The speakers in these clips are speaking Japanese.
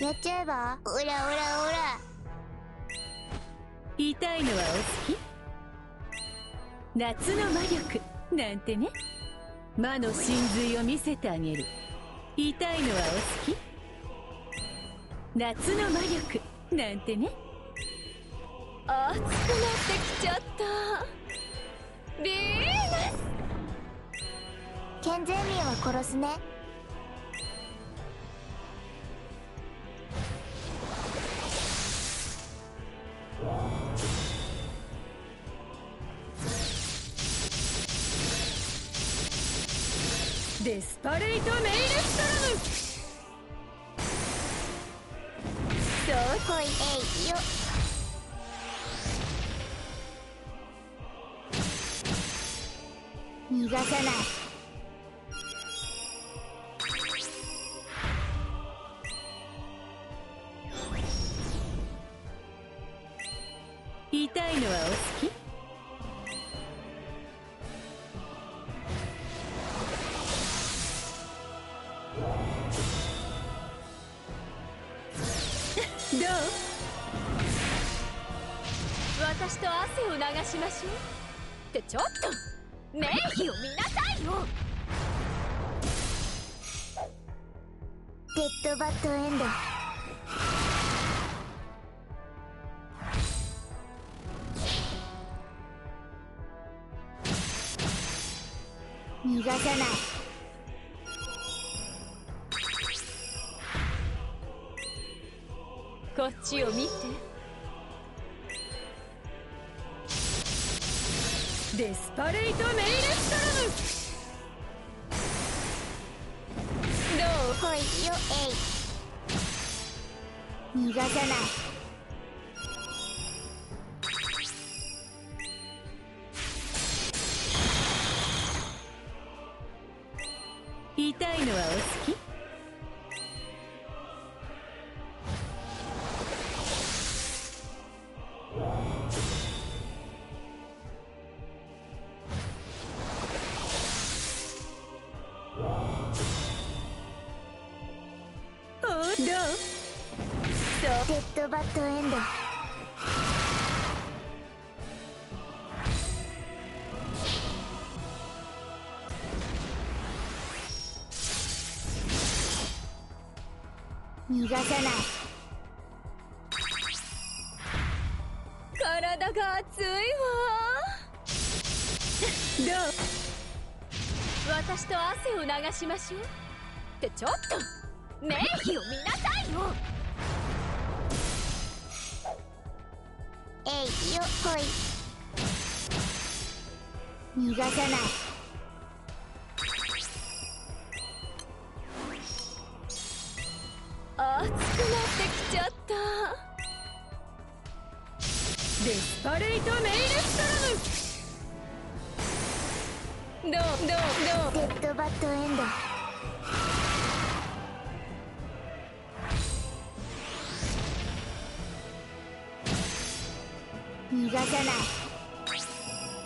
やっちゃえば。オラオラオラ。痛いのはお好き？夏の魔力なんてね。魔の神髄を見せてあげる。痛いのはお好き？夏の魔力なんてね。暑くなってきちゃった。ビーナス。ケンゼミを殺すね。デスパレイトメイルストラム。そうこいえいよ。逃がさない。痛いのはお好き？どう？私と汗を流しましょう。ってちょっと名義を見なさいよ。デッドバッドエンド。逃がさない。こっちを見て。デスパレイトメイレストラム。どう？ほいよえい。逃がさない。痛いのはお好き？どう？デッドバッドエンド。逃がさない。体が熱いわ。どう？私と汗を流しましょう。ってちょっと名義を見なさいよ。えいよほい。逃がさない。暑くなってきちゃった。デスパレイトメイルストラム。どうデッドバッドエンド。逃がさない。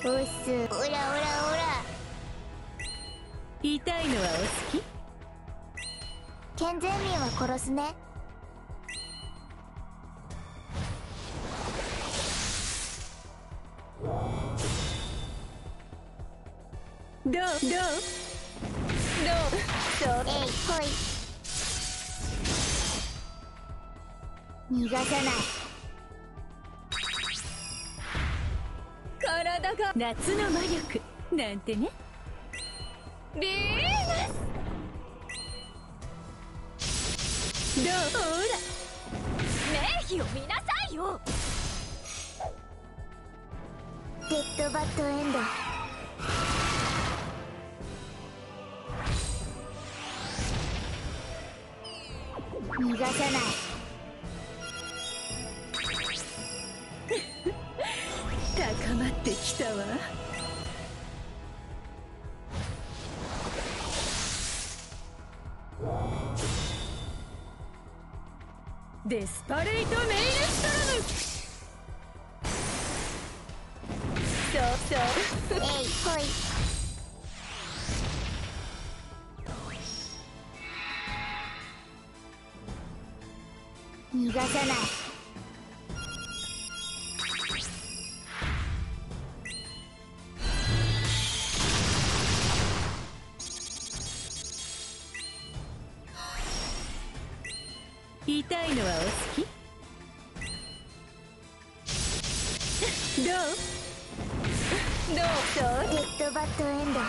おっす。オラオラオラ。痛いのはお好き？ケンゼミは殺すね。どう？そうえいほい。逃がさない。夏の魔力なんてね。ヴィーナス。どう？ほら名義を見なさいよ。デッドバッドエンド。逃がさない。高まってきたわ。デスパレイトメイルストラム。そうえいほい。逃がさない。痛いのはお好き？どう？デッドバッドエンド。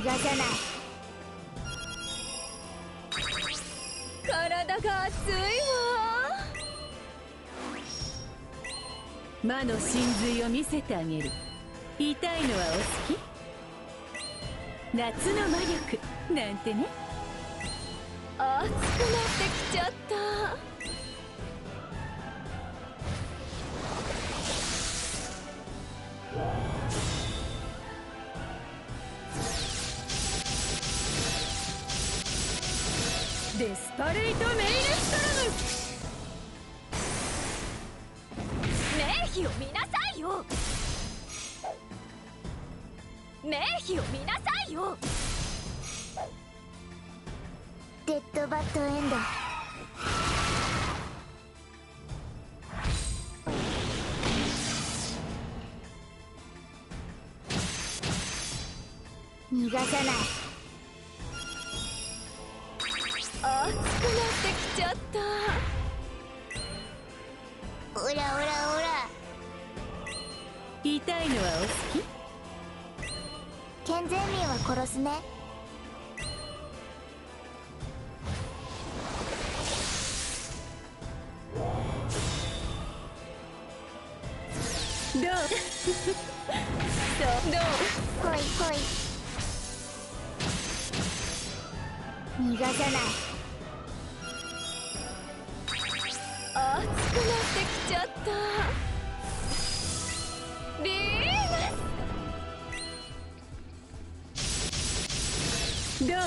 逃がさない。体が熱いわ。魔の神髄を見せてあげる。痛いのはお好き？夏の魔力なんてね。熱くなってきちゃった。デスパレイトメイレストラム。名碑を見なさいよ。名碑を見なさいよ。デッドバッドエンド。逃がさない。熱くなってきちゃった。オラオラオラ。痛いのはお好き？健全民は殺すね。どう？どう？来い来い。逃がさない。熱くなってきちゃった。ビーム。どう？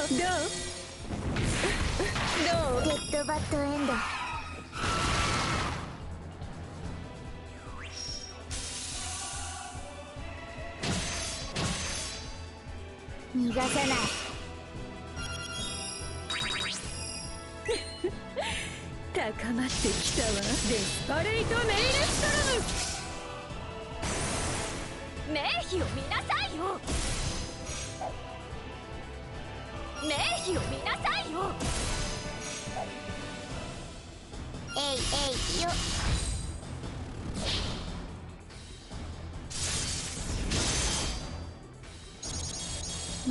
デッドバッドエンド。逃がさない。高まってきたわ。デスパレイトメイレストラム。名碑を見なさいよ。名碑を見なさいよ。えいえ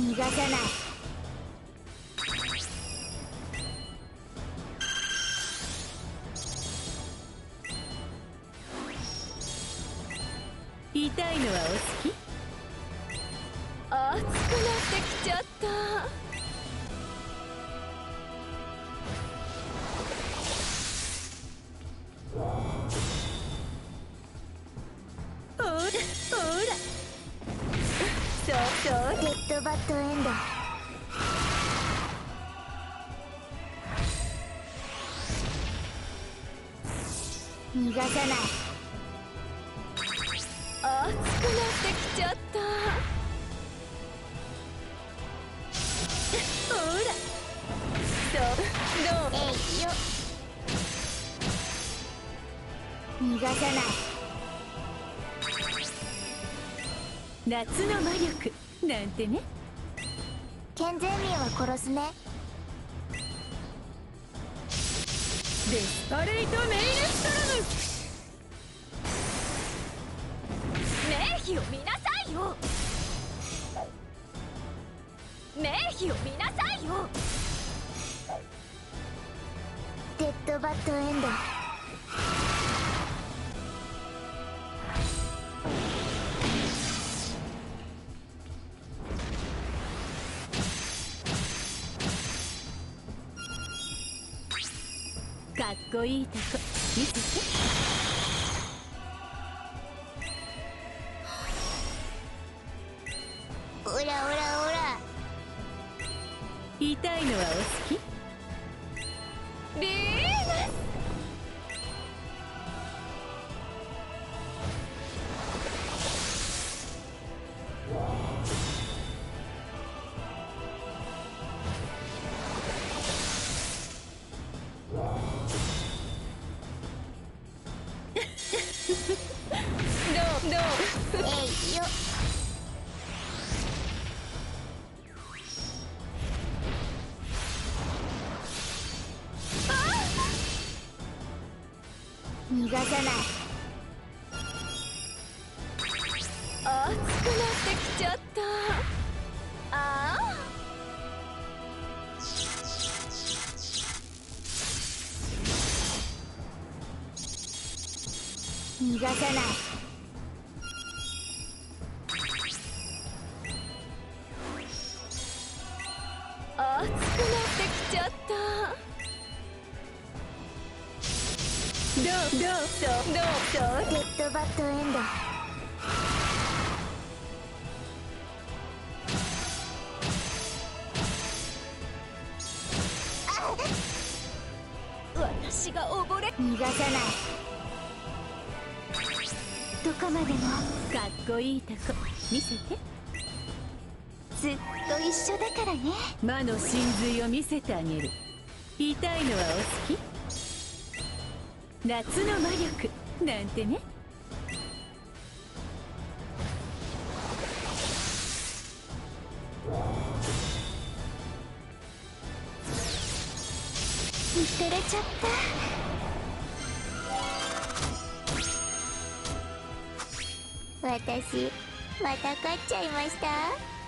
いよ。逃がさない。痛いのはお好き？熱くなってきちゃった。ほらほら。デッドバッドエンド。逃がさない。熱くなってきちゃった。ほら。どう？えいよ。逃がさない。夏の魔力なんてね。健全民は殺すね。デスパレイトメイレストラム。名碑を見なさいよ。名碑を見なさいよ。デッドバッドエンド。かっこいいとこ見せて。オラオラオラ。痛いのはお好き？ビーム。逃がさない。熱くなってきちゃった。ああ、逃がさない。デッドバッドエンド。私が溺れ、逃がさない。どこまでもかっこいいとこ見せて。ずっと一緒だからね。魔の真髄を見せてあげる。痛いのはお好き？夏の魔力なんてね。見捨てれちゃった。私また勝っちゃいました。